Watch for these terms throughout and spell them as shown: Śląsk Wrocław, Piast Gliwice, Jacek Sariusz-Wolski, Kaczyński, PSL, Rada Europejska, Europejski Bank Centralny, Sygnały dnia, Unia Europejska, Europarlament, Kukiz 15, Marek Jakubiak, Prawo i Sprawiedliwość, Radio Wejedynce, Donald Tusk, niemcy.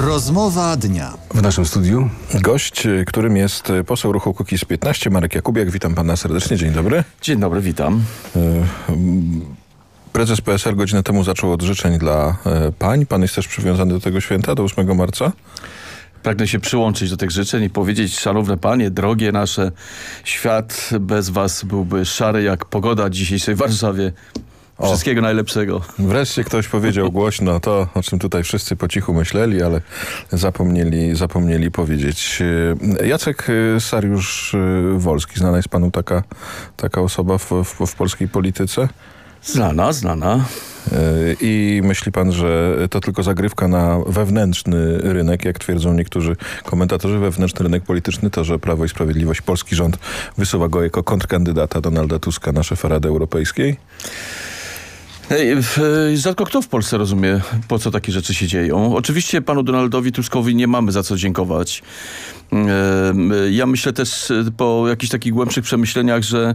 Rozmowa dnia. W naszym studiu gość, którym jest poseł ruchu Kukiz 15, Marek Jakubiak. Witam pana serdecznie. Dzień dobry. Dzień dobry, witam. Prezes PSL godzinę temu zaczął od życzeń dla pań. Pan jest też przywiązany do tego święta, do 8 marca. Pragnę się przyłączyć do tych życzeń i powiedzieć: szanowne panie, drogie nasze, świat bez was byłby szary jak pogoda dzisiejszej w Warszawie. Wszystkiego najlepszego. Wreszcie ktoś powiedział głośno to, o czym tutaj wszyscy po cichu myśleli, ale zapomnieli powiedzieć. Jacek Sariusz-Wolski. Znana jest panu taka osoba w polskiej polityce? Znana. I myśli pan, że to tylko zagrywka na wewnętrzny rynek, jak twierdzą niektórzy komentatorzy, wewnętrzny rynek polityczny, to, że Prawo i Sprawiedliwość, polski rząd wysuwa go jako kontrkandydata Donalda Tuska na szefa Rady Europejskiej? Rzadko kto w Polsce rozumie, po co takie rzeczy się dzieją. Oczywiście panu Donaldowi Tuskowi nie mamy za co dziękować. Ja myślę też po jakichś takich głębszych przemyśleniach, że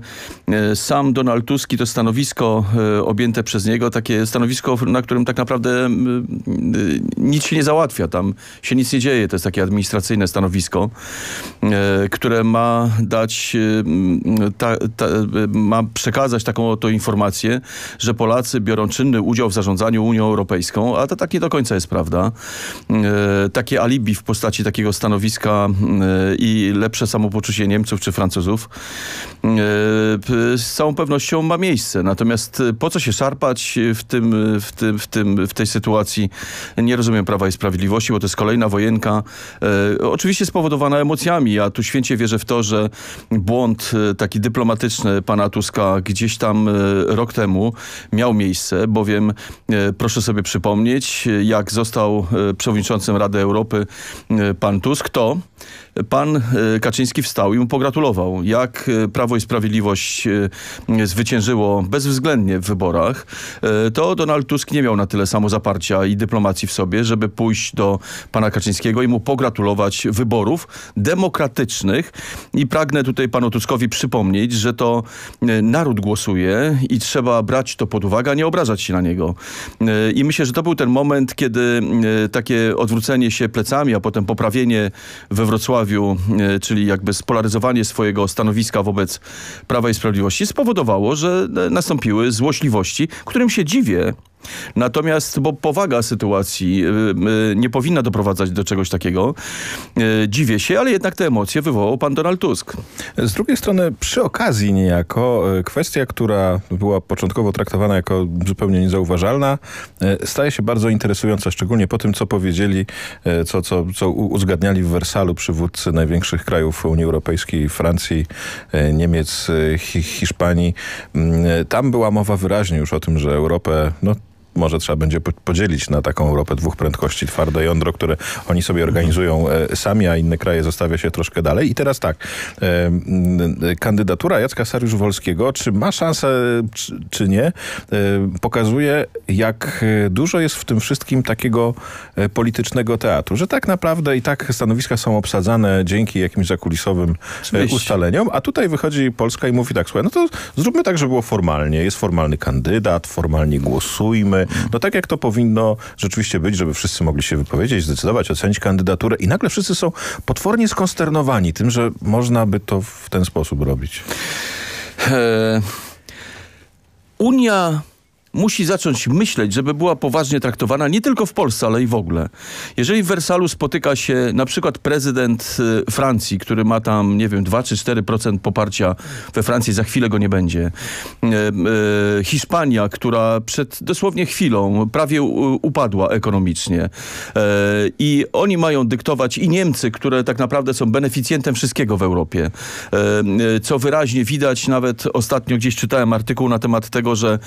sam Donald Tusk i to stanowisko objęte przez niego, takie stanowisko, na którym tak naprawdę nic się nie załatwia, tam się nic nie dzieje. To jest takie administracyjne stanowisko, które ma dać, ma przekazać taką oto informację, że Polacy biorą czynny udział w zarządzaniu Unią Europejską, a to tak nie do końca jest prawda. Takie alibi w postaci takiego stanowiska i lepsze samopoczucie Niemców czy Francuzów z całą pewnością ma miejsce. Natomiast po co się szarpać w tej sytuacji? Nie rozumiem Prawa i Sprawiedliwości, bo to jest kolejna wojenka. Oczywiście spowodowana emocjami. Ja tu święcie wierzę w to, że błąd taki dyplomatyczny pana Tuska gdzieś tam rok temu miał miejsce, bowiem proszę sobie przypomnieć, jak został przewodniczącym Rady Europy pan Tusk, to pan Kaczyński wstał i mu pogratulował, jak Prawo i Sprawiedliwość zwyciężyło bezwzględnie w wyborach, to Donald Tusk nie miał na tyle samozaparcia i dyplomacji w sobie, żeby pójść do pana Kaczyńskiego i mu pogratulować wyborów demokratycznych. I pragnę tutaj panu Tuskowi przypomnieć, że to naród głosuje i trzeba brać to pod uwagę, a nie obrażać się na niego. I myślę, że to był ten moment, kiedy takie odwrócenie się plecami, a potem poprawienie we Wrocławiu, czyli jakby spolaryzowanie swojego stanowiska wobec Prawa i Sprawiedliwości, spowodowało, że nastąpiły złośliwości, którym się dziwię. Natomiast, bo powaga sytuacji nie powinna doprowadzać do czegoś takiego. Dziwię się, ale jednak te emocje wywołał pan Donald Tusk. Z drugiej strony, przy okazji niejako, kwestia, która była początkowo traktowana jako zupełnie niezauważalna, staje się bardzo interesująca, szczególnie po tym, co powiedzieli, co uzgadniali w Wersalu przywódcy największych krajów Unii Europejskiej, Francji, Niemiec, Hiszpanii. Tam była mowa wyraźnie już o tym, że Europę, może trzeba będzie podzielić na taką Europę dwóch prędkości, twarde jądro, które oni sobie organizują sami, a inne kraje zostawia się troszkę dalej. I teraz tak, kandydatura Jacka Sariusz-Wolskiego, czy ma szansę, czy nie, pokazuje, jak dużo jest w tym wszystkim takiego politycznego teatru, że tak naprawdę i tak stanowiska są obsadzane dzięki jakimś zakulisowym ustaleniom, a tutaj wychodzi Polska i mówi tak: słuchaj, no to zróbmy tak, żeby było formalnie, jest formalny kandydat, formalnie głosujmy, no tak jak to powinno rzeczywiście być, żeby wszyscy mogli się wypowiedzieć, zdecydować, ocenić kandydaturę, i nagle wszyscy są potwornie skonsternowani tym, że można by to w ten sposób robić. Unia musi zacząć myśleć, żeby była poważnie traktowana nie tylko w Polsce, ale i w ogóle. Jeżeli w Wersalu spotyka się na przykład prezydent Francji, który ma tam, nie wiem, 2 czy 4% poparcia we Francji, za chwilę go nie będzie. Hiszpania, która przed dosłownie chwilą prawie upadła ekonomicznie, i oni mają dyktować, i Niemcy, które tak naprawdę są beneficjentem wszystkiego w Europie. Co wyraźnie widać, nawet ostatnio gdzieś czytałem artykuł na temat tego, że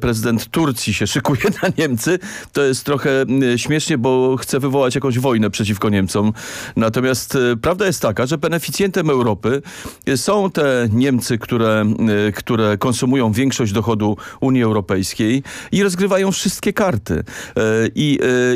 prezydent Turcji się szykuje na Niemcy. To jest trochę śmiesznie, bo chce wywołać jakąś wojnę przeciwko Niemcom. Natomiast prawda jest taka, że beneficjentem Europy są te Niemcy, które konsumują większość dochodu Unii Europejskiej i rozgrywają wszystkie karty.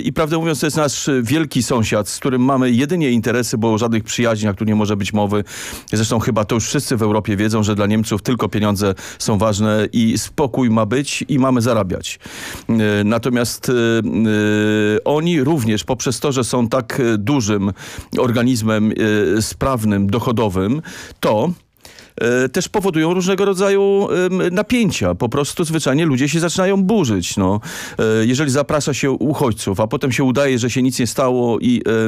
I prawdę mówiąc, to jest nasz wielki sąsiad, z którym mamy jedynie interesy, bo o żadnych przyjaźniach tu nie może być mowy. Zresztą chyba to już wszyscy w Europie wiedzą, że dla Niemców tylko pieniądze są ważne i spokojnie pokój ma być i mamy zarabiać. Natomiast oni również poprzez to, że są tak dużym organizmem sprawnym, dochodowym, to też powodują różnego rodzaju napięcia. Po prostu zwyczajnie ludzie się zaczynają burzyć. No. Jeżeli zaprasza się uchodźców, a potem się udaje, że się nic nie stało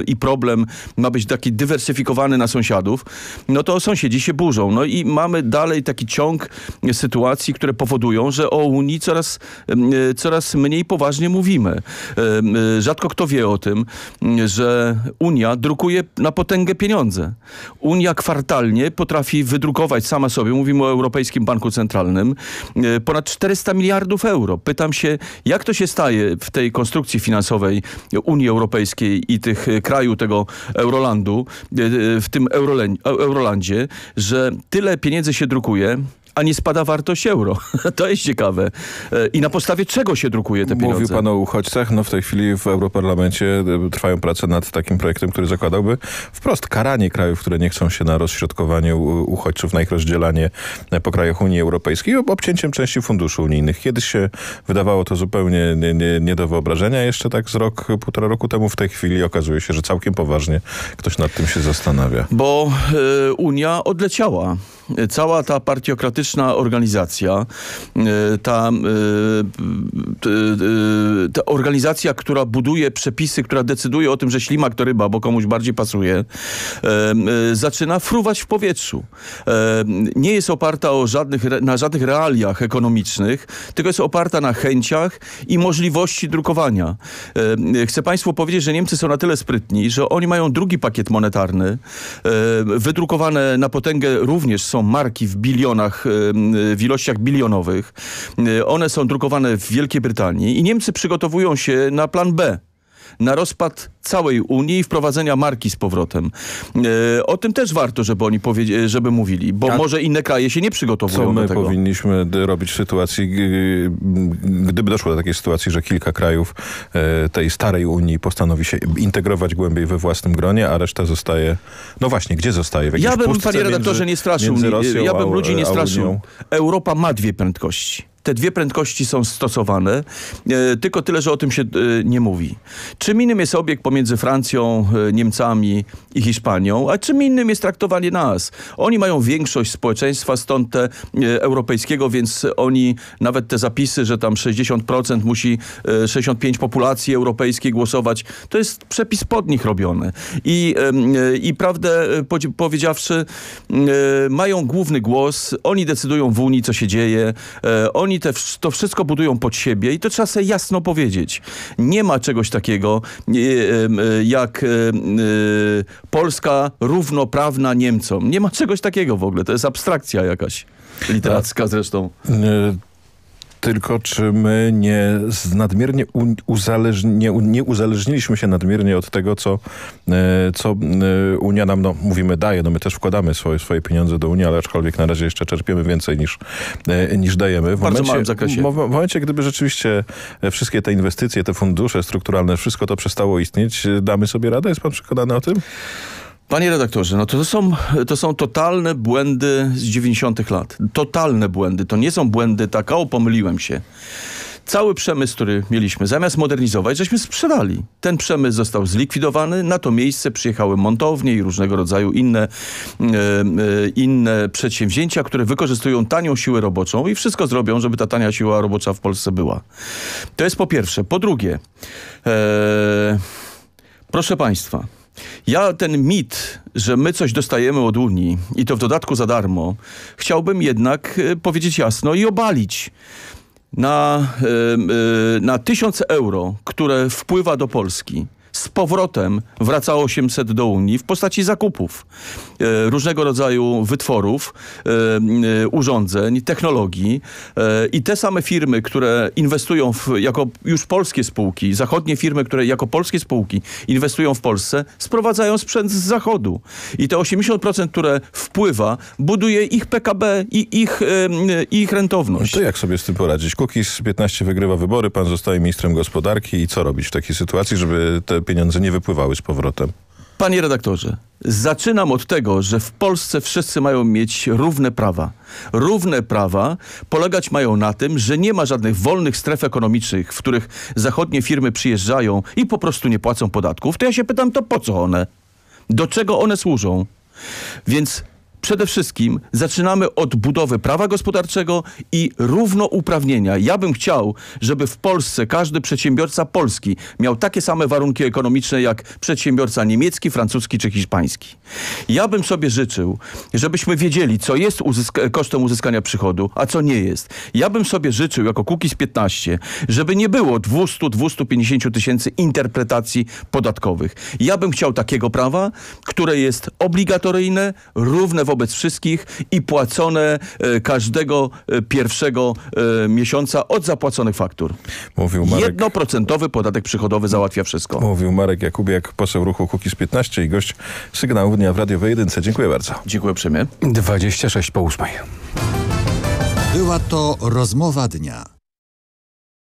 i problem ma być taki dywersyfikowany na sąsiadów, no to sąsiedzi się burzą. No i mamy dalej taki ciąg sytuacji, które powodują, że o Unii coraz mniej poważnie mówimy. Rzadko kto wie o tym, że Unia drukuje na potęgę pieniądze. Unia kwartalnie potrafi wydrukować sama sobie, mówimy o Europejskim Banku Centralnym, ponad 400 miliardów euro. Pytam się, jak to się staje w tej konstrukcji finansowej Unii Europejskiej i tych kraju tego Eurolandu, w tym Eurolandzie, że tyle pieniędzy się drukuje, a nie spada wartość euro. To jest ciekawe. I na podstawie czego się drukuje te pieniądze? Mówił pan o uchodźcach. No w tej chwili w Europarlamencie trwają prace nad takim projektem, który zakładałby wprost karanie krajów, które nie chcą się na rozśrodkowanie uchodźców, na ich rozdzielanie po krajach Unii Europejskiej, obcięciem części funduszy unijnych. Kiedyś się wydawało to zupełnie nie do wyobrażenia. Jeszcze tak z rok, półtora roku temu. W tej chwili okazuje się, że całkiem poważnie ktoś nad tym się zastanawia. Bo Unia odleciała. Cała ta partiokratyczna organizacja, ta organizacja, która buduje przepisy, która decyduje o tym, że ślimak to ryba, bo komuś bardziej pasuje, zaczyna fruwać w powietrzu. Nie jest oparta na żadnych realiach ekonomicznych, tylko jest oparta na chęciach i możliwości drukowania. Chcę państwu powiedzieć, że Niemcy są na tyle sprytni, że oni mają drugi pakiet monetarny, wydrukowane na potęgę również są marki w bilionach, w ilościach bilionowych. One są drukowane w Wielkiej Brytanii i Niemcy przygotowują się na plan B, na rozpad całej Unii i wprowadzenia marki z powrotem. O tym też warto, żeby oni mówili, bo może inne kraje się nie przygotowują do tego. Co my powinniśmy robić w sytuacji, gdyby doszło do takiej sytuacji, że kilka krajów tej starej Unii postanowi się integrować głębiej we własnym gronie, a reszta zostaje... No właśnie, gdzie zostaje? Ja bym, panie redaktorze, nie straszył. Ja bym ludzi nie straszył. Europa ma dwie prędkości. Te dwie prędkości są stosowane, tylko tyle, że o tym się nie mówi. Czym innym jest obieg pomiędzy Francją, Niemcami i Hiszpanią, a czym innym jest traktowanie nas. Oni mają większość społeczeństwa, stąd te europejskiego, więc oni nawet te zapisy, że tam 60% musi 65% populacji europejskiej głosować, to jest przepis pod nich robiony. I prawdę powiedziawszy, mają główny głos, oni decydują w Unii, co się dzieje, oni to wszystko budują pod siebie i to trzeba sobie jasno powiedzieć. Nie ma czegoś takiego jak Polska równoprawna Niemcom. Nie ma czegoś takiego w ogóle. To jest abstrakcja jakaś literacka zresztą. Tylko czy my nie uzależniliśmy się nadmiernie od tego, co Unia nam, no mówimy, daje. No my też wkładamy swoje pieniądze do Unii, ale aczkolwiek na razie jeszcze czerpiemy więcej niż dajemy. W bardzo małym zakresie. W momencie, gdyby rzeczywiście wszystkie te inwestycje, te fundusze strukturalne, wszystko to przestało istnieć, damy sobie radę? Jest pan przekonany o tym? Panie redaktorze, no to są totalne błędy z 90. lat. Totalne błędy. To nie są błędy takie, o pomyliłem się. Cały przemysł, który mieliśmy, zamiast modernizować, żeśmy sprzedali. Ten przemysł został zlikwidowany, na to miejsce przyjechały montownie i różnego rodzaju inne przedsięwzięcia, które wykorzystują tanią siłę roboczą i wszystko zrobią, żeby ta tania siła robocza w Polsce była. To jest po pierwsze. Po drugie, proszę państwa, ja ten mit, że my coś dostajemy od Unii i to w dodatku za darmo, chciałbym jednak powiedzieć jasno i obalić. Na 1000 euro, które wpływa do Polski, z powrotem wraca 800 do Unii w postaci zakupów różnego rodzaju wytworów, urządzeń, technologii i te same firmy, które inwestują jako już polskie spółki, zachodnie firmy, które jako polskie spółki inwestują w Polsce, sprowadzają sprzęt z zachodu. I te 80%, które wpływa, buduje ich PKB i ich rentowność. To jak sobie z tym poradzić? Kukiz 15 wygrywa wybory, pan zostaje ministrem gospodarki i co robić w takiej sytuacji, żeby te pieniądze nie wypływały z powrotem? Panie redaktorze, zaczynam od tego, że w Polsce wszyscy mają mieć równe prawa. Równe prawa polegać mają na tym, że nie ma żadnych wolnych stref ekonomicznych, w których zachodnie firmy przyjeżdżają i po prostu nie płacą podatków. To ja się pytam, to po co one? Do czego one służą? Więc przede wszystkim zaczynamy od budowy prawa gospodarczego i równouprawnienia. Ja bym chciał, żeby w Polsce każdy przedsiębiorca polski miał takie same warunki ekonomiczne jak przedsiębiorca niemiecki, francuski czy hiszpański. Ja bym sobie życzył, żebyśmy wiedzieli, co jest kosztem uzyskania przychodu, a co nie jest. Ja bym sobie życzył jako Kukiz 15, żeby nie było 200-250 tysięcy interpretacji podatkowych. Ja bym chciał takiego prawa, które jest obligatoryjne, równe wobec wszystkich i płacone każdego pierwszego miesiąca od zapłaconych faktur. Mówił Marek... 1% podatek przychodowy załatwia wszystko. Mówił Marek Jakubiak, poseł ruchu Kukiz 15 i gość Sygnału Dnia w Radio Wejedynce. Dziękuję bardzo. Dziękuję uprzejmie. 8:26. Była to rozmowa dnia.